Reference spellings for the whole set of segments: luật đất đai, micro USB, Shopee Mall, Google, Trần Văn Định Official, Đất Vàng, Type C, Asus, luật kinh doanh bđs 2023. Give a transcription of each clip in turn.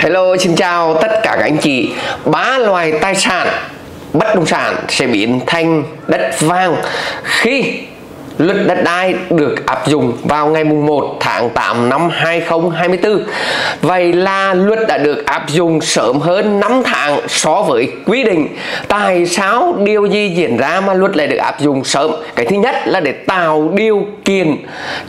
Hello, xin chào tất cả các anh chị. 3 loài tài sản bất động sản sẽ biến thành đất vàng khi luật đất đai được áp dụng vào ngày 1 tháng 8 năm 2024. Vậy là luật đã được áp dụng sớm hơn 5 tháng so với quy định. Tại sao, điều gì diễn ra mà luật lại được áp dụng sớm? Cái thứ nhất là để tạo điều kiện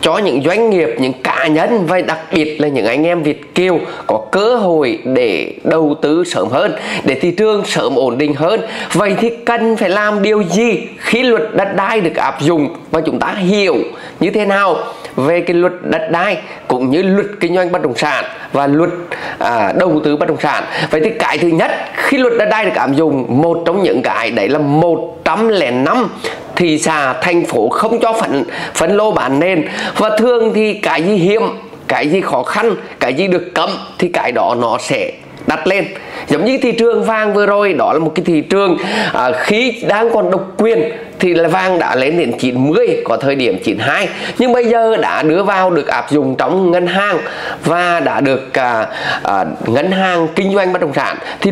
cho những doanh nghiệp, những cá nhân và đặc biệt là những anh em Việt kiều có cơ hội để đầu tư sớm hơn, để thị trường sớm ổn định hơn. Vậy thì cần phải làm điều gì khi luật đất đai được áp dụng và chúng ta hiểu như thế nào về cái luật đất đai cũng như luật kinh doanh bất động sản và luật đầu tư bất động sản? Vậy thì cái thứ nhất khi luật đất đai được áp dụng, một trong những cái đấy là 105 thị xã thành phố không cho phân lô bán nền. Và thường thì cái gì hiếm, cái gì khó khăn, cái gì được cấm thì cái đó nó sẽ đặt lên. Giống như thị trường vàng vừa rồi, đó là một cái thị trường khi đang còn độc quyền thì là vàng đã lên đến 90, có thời điểm 92, nhưng bây giờ đã đưa vào được áp dụng trong ngân hàng và đã được ngân hàng kinh doanh bất động sản thì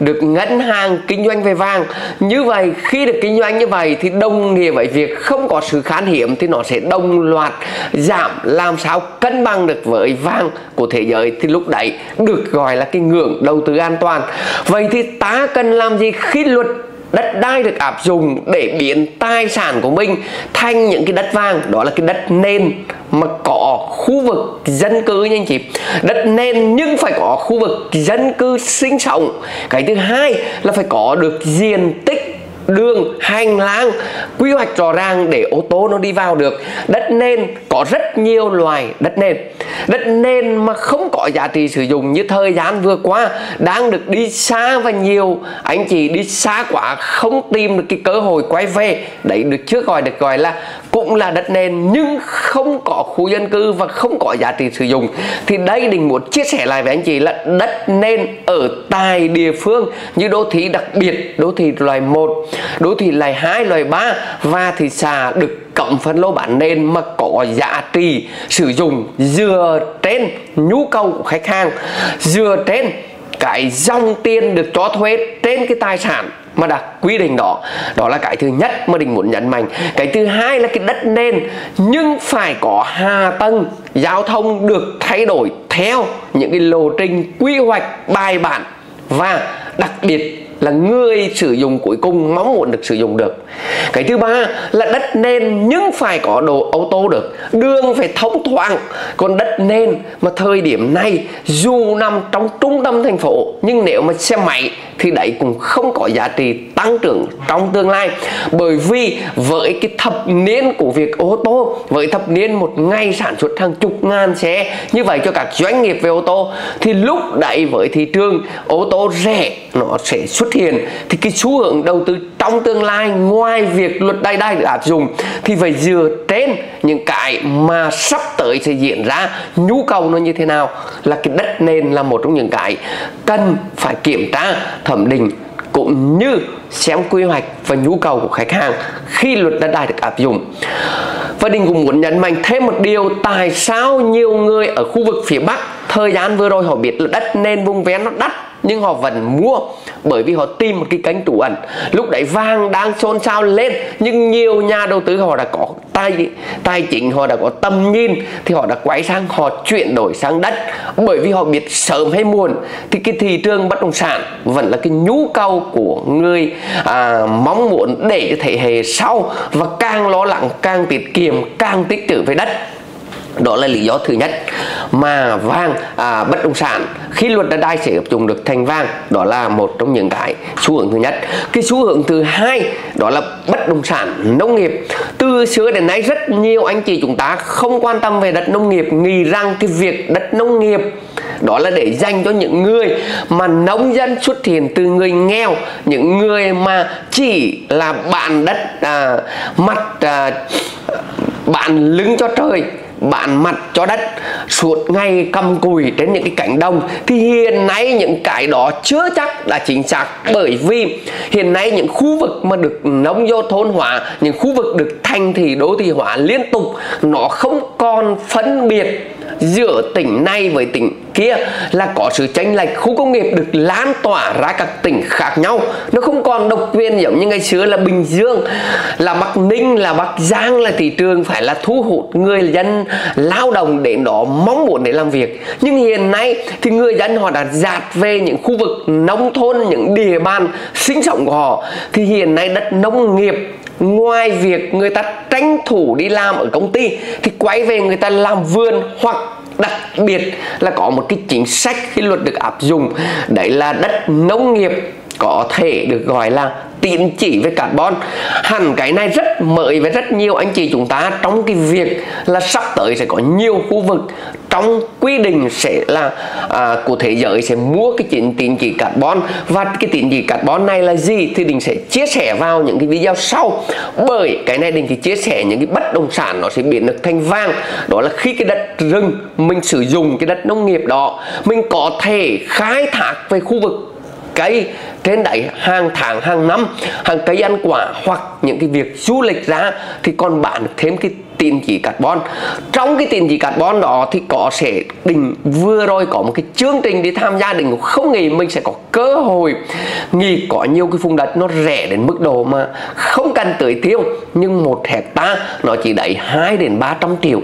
được ngân hàng kinh doanh về vàng. Như vậy khi được kinh doanh như vậy thì đồng nghĩa với việc không có sự khan hiếm thì nó sẽ đồng loạt giảm, làm sao cân bằng được với vàng của thế giới thì lúc đấy được gọi là cái ngưỡng đầu tư an toàn. Vậy thì ta cần làm gì khi luật đất đai được áp dụng để biến tài sản của mình thành những cái đất vàng? Đó là cái đất nền mà có khu vực dân cư nha anh chị. Đất nền nhưng phải có khu vực dân cư sinh sống. Cái thứ hai là phải có được diện tích, đường, hành lang, quy hoạch rõ ràng để ô tô nó đi vào được. Đất nền có rất nhiều loài đất nền. Đất nền mà không có giá trị sử dụng như thời gian vừa qua đang được đi xa, và nhiều anh chị đi xa quá không tìm được cái cơ hội quay về, đấy được gọi là cũng là đất nền nhưng không có khu dân cư và không có giá trị sử dụng. Thì đây mình muốn chia sẻ lại với anh chị là đất nền ở tại địa phương như đô thị, đặc biệt đô thị loại 1, đô thị loại 2, loại 3 và thị xã được cấm phân lô bán nền mà có giá trị sử dụng dựa trên nhu cầu của khách hàng, dựa trên cái dòng tiền được cho thuê trên cái tài sản mà đặt quy định đó. Đó là cái thứ nhất mà mình muốn nhấn mạnh. Cái thứ hai là cái đất nền nhưng phải có hạ tầng giao thông được thay đổi theo những cái lộ trình quy hoạch bài bản, và đặc biệt là người sử dụng cuối cùng mong muốn được sử dụng được. Cái thứ ba là đất nền nhưng phải có đồ ô tô được, đường phải thông thoáng. Còn đất nền mà thời điểm này dù nằm trong trung tâm thành phố nhưng nếu mà xe máy thì đấy cũng không có giá trị tăng trưởng trong tương lai, bởi vì với cái thập niên của việc ô tô, với thập niên một ngày sản xuất hàng chục ngàn xe như vậy cho các doanh nghiệp về ô tô, thì lúc đấy với thị trường ô tô rẻ nó sẽ xuất hiện, thì cái xu hướng đầu tư trong tương lai ngoài việc luật đất đai được áp dụng thì phải dựa trên những cái mà sắp tới sẽ diễn ra, nhu cầu nó như thế nào. Là cái đất nền là một trong những cái cần phải kiểm tra, thẩm định cũng như xem quy hoạch và nhu cầu của khách hàng khi luật đất đai được áp dụng. Và Đình cũng muốn nhấn mạnh thêm một điều, tại sao nhiều người ở khu vực phía Bắc thời gian vừa rồi họ biết là đất nền vùng ven nó đắt nhưng họ vẫn mua, bởi vì họ tìm một cái kênh trú ẩn. Lúc đấy vàng đang xôn xao lên nhưng nhiều nhà đầu tư họ đã có tài chính, họ đã có tầm nhìn thì họ đã quay sang, họ chuyển đổi sang đất, bởi vì họ biết sớm hay muộn thì cái thị trường bất động sản vẫn là cái nhu cầu của người mong muốn để thế hệ sau, và càng lo lắng, càng tiết kiệm, càng tích trữ về đất. Đó là lý do thứ nhất mà bất động sản khi luật đất đai sẽ áp dụng được thành vàng. Đó là một trong những cái xu hướng thứ nhất. Cái xu hướng thứ hai đó là bất động sản nông nghiệp. Từ xưa đến nay rất nhiều anh chị chúng ta không quan tâm về đất nông nghiệp, nghĩ rằng cái việc đất nông nghiệp đó là để dành cho những người mà nông dân xuất hiện từ người nghèo, những người mà chỉ là bán đất bán lưng cho trời, bán mặt cho đất, suốt ngày cầm cùi trên những cái cánh đồng. Thì hiện nay những cái đó chưa chắc là chính xác, bởi vì hiện nay những khu vực mà được nông dân thôn hóa, những khu vực được thành thị đô thị hóa liên tục, nó không còn phân biệt giữa tỉnh này với tỉnh kia là có sự chênh lệch. Khu công nghiệp được lan tỏa ra các tỉnh khác nhau, nó không còn độc quyền giống như ngày xưa là Bình Dương, là Bắc Ninh, là Bắc Giang là thị trường phải là thu hút người dân lao động đến đó mong muốn để làm việc. Nhưng hiện nay thì người dân họ đã dạt về những khu vực nông thôn, những địa bàn sinh sống của họ. Thì hiện nay đất nông nghiệp, ngoài việc người ta tranh thủ đi làm ở công ty thì quay về người ta làm vườn, hoặc đặc biệt là có một cái chính sách, cái luật được áp dụng, đấy là đất nông nghiệp có thể được gọi là tín chỉ về carbon. Hẳn cái này rất mới với rất nhiều anh chị chúng ta trong cái việc là sắp tới sẽ có nhiều khu vực trong quy định sẽ là của thế giới sẽ mua cái tín chỉ carbon. Và cái tín chỉ carbon này là gì thì Đình sẽ chia sẻ vào những cái video sau, bởi cái này Đình thì chia sẻ những cái bất động sản nó sẽ biến được thành vàng. Đó là khi cái đất rừng mình sử dụng, cái đất nông nghiệp đó mình có thể khai thác về khu vực cây trên đấy hàng tháng, hàng năm, hàng cây ăn quả hoặc những cái việc du lịch ra thì còn bán được thêm cái tín chỉ carbon. Trong cái tín chỉ carbon đó thì có sẽ Đình vừa rồi có một cái chương trình đi tham gia, Đình không nghĩ mình sẽ có cơ hội nghỉ. Có nhiều cái vùng đất nó rẻ đến mức độ mà không cần tưới tiêu, nhưng 1 hecta nó chỉ đẩy 200 đến 300 triệu.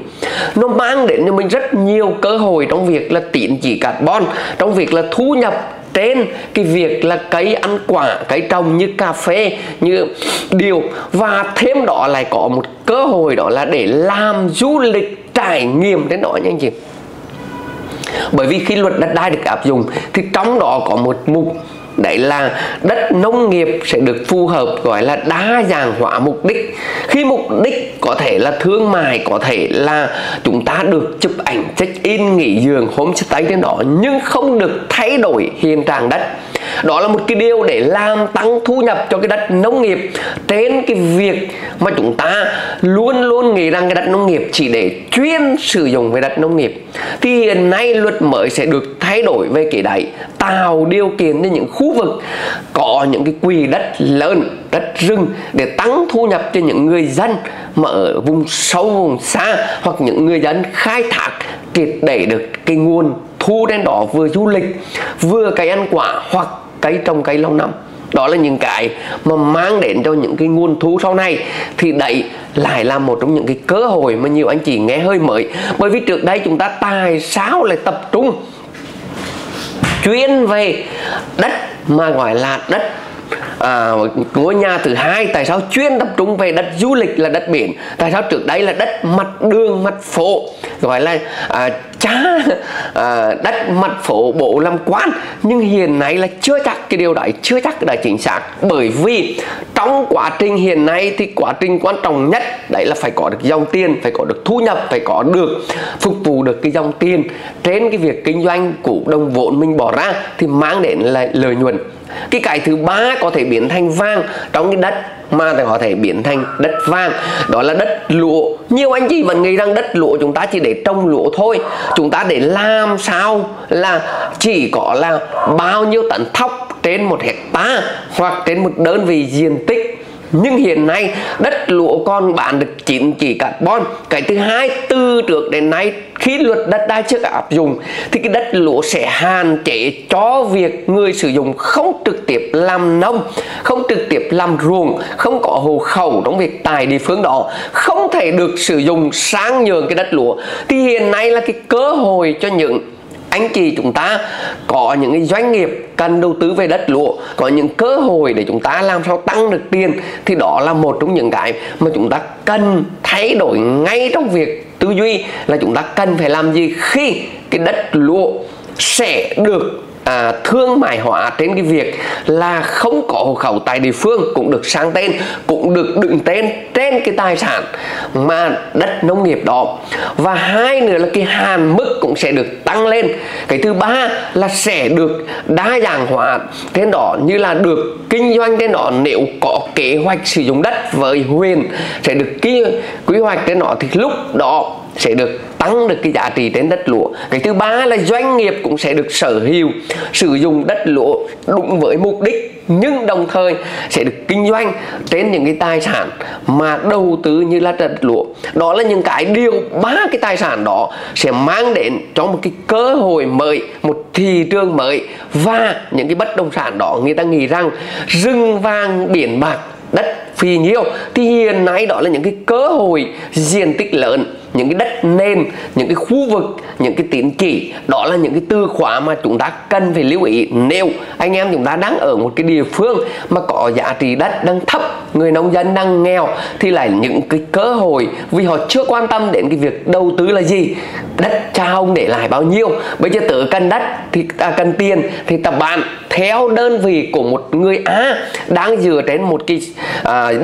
Nó mang đến cho mình rất nhiều cơ hội trong việc là tín chỉ carbon, trong việc là thu nhập trên cái việc là cây ăn quả, cây trồng như cà phê, như điều. Và thêm đó lại có một cơ hội đó là để làm du lịch trải nghiệm đến đó nha anh chị. Bởi vì khi luật đất đai được áp dụng thì trong đó có một mục đấy là đất nông nghiệp sẽ được phù hợp gọi là đa dạng hóa mục đích. Khi mục đích có thể là thương mại, có thể là chúng ta được chụp ảnh check in, nghỉ giường, homestay trên đó, nhưng không được thay đổi hiện trạng đất. Đó là một cái điều để làm tăng thu nhập cho cái đất nông nghiệp, trên cái việc mà chúng ta luôn luôn nghĩ rằng cái đất nông nghiệp chỉ để chuyên sử dụng về đất nông nghiệp. Thì hiện nay luật mới sẽ được thay đổi về cái đấy, tạo điều kiện cho những khu vực có những cái quỹ đất lớn, đất rừng để tăng thu nhập cho những người dân mà ở vùng sâu, vùng xa, hoặc những người dân khai thác triệt để được cái nguồn thu đến đó, vừa du lịch, vừa cây ăn quả hoặc cây trồng cây lâu năm. Đó là những cái mà mang đến cho những cái nguồn thu sau này. Thì đấy lại là một trong những cái cơ hội mà nhiều anh chị nghe hơi mới. Bởi vì trước đây chúng ta tại sao lại tập trung chuyên về đất mà gọi là đất ngôi nhà thứ hai, tại sao chuyên tập trung về đất du lịch là đất biển, tại sao trước đây là đất mặt đường, mặt phố, gọi là đất mặt phố bộ làm quan. Nhưng hiện nay là chưa chắc cái điều đấy, chưa chắc là chính xác, bởi vì trong quá trình hiện nay thì quá trình quan trọng nhất đấy là phải có được dòng tiền, phải có được thu nhập, phải có được phục vụ được cái dòng tiền trên cái việc kinh doanh của đồng vốn mình bỏ ra thì mang đến là lợi nhuận. Cái thứ ba có thể biến thành vàng trong cái đất mà có thể biến thành đất vàng, đó là đất lúa. Nhiều anh chị vẫn nghĩ rằng đất lúa chúng ta chỉ để trồng lúa thôi, chúng ta để làm sao là chỉ có là bao nhiêu tấn thóc trên 1 hecta hoặc trên một đơn vị diện tích. Nhưng hiện nay đất lúa còn bán được tín chỉ carbon. Cái thứ hai, từ trước đến nay khi luật đất đai chưa áp dụng thì cái đất lúa sẽ hạn chế cho việc người sử dụng không trực tiếp làm nông, không trực tiếp làm ruộng, không có hộ khẩu trong việc tại địa phương đó, không thể được sử dụng sang nhường cái đất lúa. Thì hiện nay là cái cơ hội cho những anh chị chúng ta có những cái doanh nghiệp cần đầu tư về đất lúa, có những cơ hội để chúng ta làm sao tăng được tiền. Thì đó là một trong những cái mà chúng ta cần thay đổi ngay trong việc tư duy, là chúng ta cần phải làm gì khi cái đất lúa sẽ được thương mại hóa trên cái việc là không có hộ khẩu tại địa phương, cũng được sang tên, cũng được đựng tên trên cái tài sản mà đất nông nghiệp đó. Và hai nữa là cái hạn mức cũng sẽ được tăng lên. Cái thứ ba là sẽ được đa dạng hóa trên đó, như là được kinh doanh trên đó, nếu có kế hoạch sử dụng đất với huyện sẽ được quy hoạch trên đó thì lúc đó sẽ được tăng được cái giá trị trên đất lúa. Cái thứ ba là doanh nghiệp cũng sẽ được sở hữu sử dụng đất lúa đúng với mục đích nhưng đồng thời sẽ được kinh doanh trên những cái tài sản mà đầu tư như là đất lúa. Đó là những cái điều ba cái tài sản đó sẽ mang đến cho một cái cơ hội mới, một thị trường mới. Và những cái bất động sản đó người ta nghĩ rằng rừng vàng biển bạc, đất phì nhiêu, thì hiện nay đó là những cái cơ hội diện tích lớn, những cái đất nền, những cái khu vực, những cái tín chỉ. Đó là những cái từ khóa mà chúng ta cần phải lưu ý. Nếu anh em chúng ta đang ở một cái địa phương mà có giá trị đất đang thấp, người nông dân đang nghèo, thì là những cái cơ hội, vì họ chưa quan tâm đến cái việc đầu tư là gì, đất cha ông để lại bao nhiêu. Bây giờ tớ cần đất thì cần tiền, thì tập bạn theo đơn vị của một người Á đang dựa trên một cái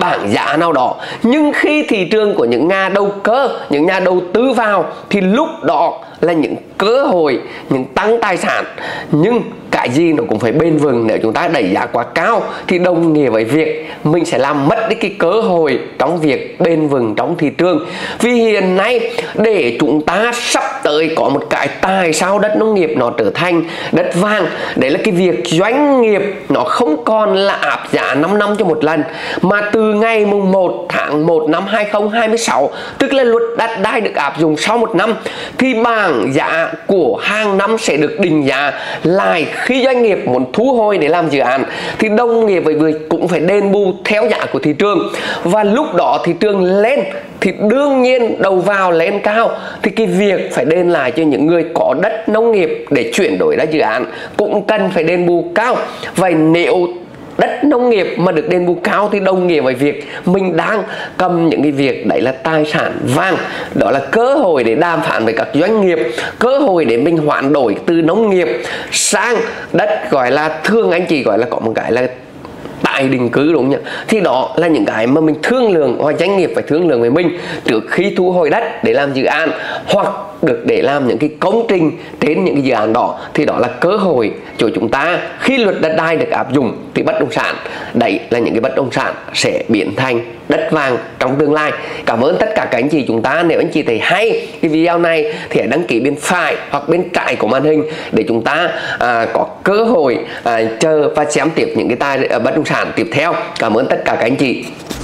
bảng giá nào đó. Nhưng khi thị trường của những nhà đầu cơ, những nhà đầu tư vào, thì lúc đó là những cơ hội, những tăng tài sản. Nhưng cái gì nó cũng phải bền vững. Nếu chúng ta đẩy giá quá cao thì đồng nghĩa với việc mình sẽ làm mất đi cái cơ hội trong việc bền vững trong thị trường. Vì hiện nay để chúng ta sắp tới có một cái tại sao đất nông nghiệp nó trở thành đất vàng, đấy là cái việc doanh nghiệp nó không còn là áp giá 5 năm cho một lần, mà từ ngày mùng 1 tháng 1 năm 2026, tức là luật đất đai được áp dụng sau một năm, thì bảng giá của hàng năm sẽ được định giá lại. Khi doanh nghiệp muốn thu hồi để làm dự án thì đồng nghĩa với việc cũng phải đền bù theo giá của thị trường. Và lúc đó thị trường lên thì đương nhiên đầu vào lên cao, thì cái việc phải đền lại cho những người có đất nông nghiệp để chuyển đổi ra dự án cũng cần phải đền bù cao. Vậy nếu đất nông nghiệp mà được đền bù cao thì đồng nghĩa với việc mình đang cầm những cái việc đấy là tài sản vàng. Đó là cơ hội để đàm phán với các doanh nghiệp, cơ hội để mình hoán đổi từ nông nghiệp sang đất, gọi là thương anh chị gọi là có một cái là tại định cư, đúng không nhỉ? Thì đó là những cái mà mình thương lượng, hoặc doanh nghiệp phải thương lượng với mình trước khi thu hồi đất để làm dự án, hoặc được để làm những cái công trình đến những cái dự án đó. Thì đó là cơ hội cho chúng ta. Khi luật đất đai được áp dụng thì bất động sản, đấy là những cái bất động sản sẽ biến thành đất vàng trong tương lai. Cảm ơn tất cả các anh chị chúng ta. Nếu anh chị thấy hay cái video này thì hãy đăng ký bên phải hoặc bên trái của màn hình để chúng ta có cơ hội chờ và xem tiếp những cái tài bất động sản tiếp theo. Cảm ơn tất cả các anh chị.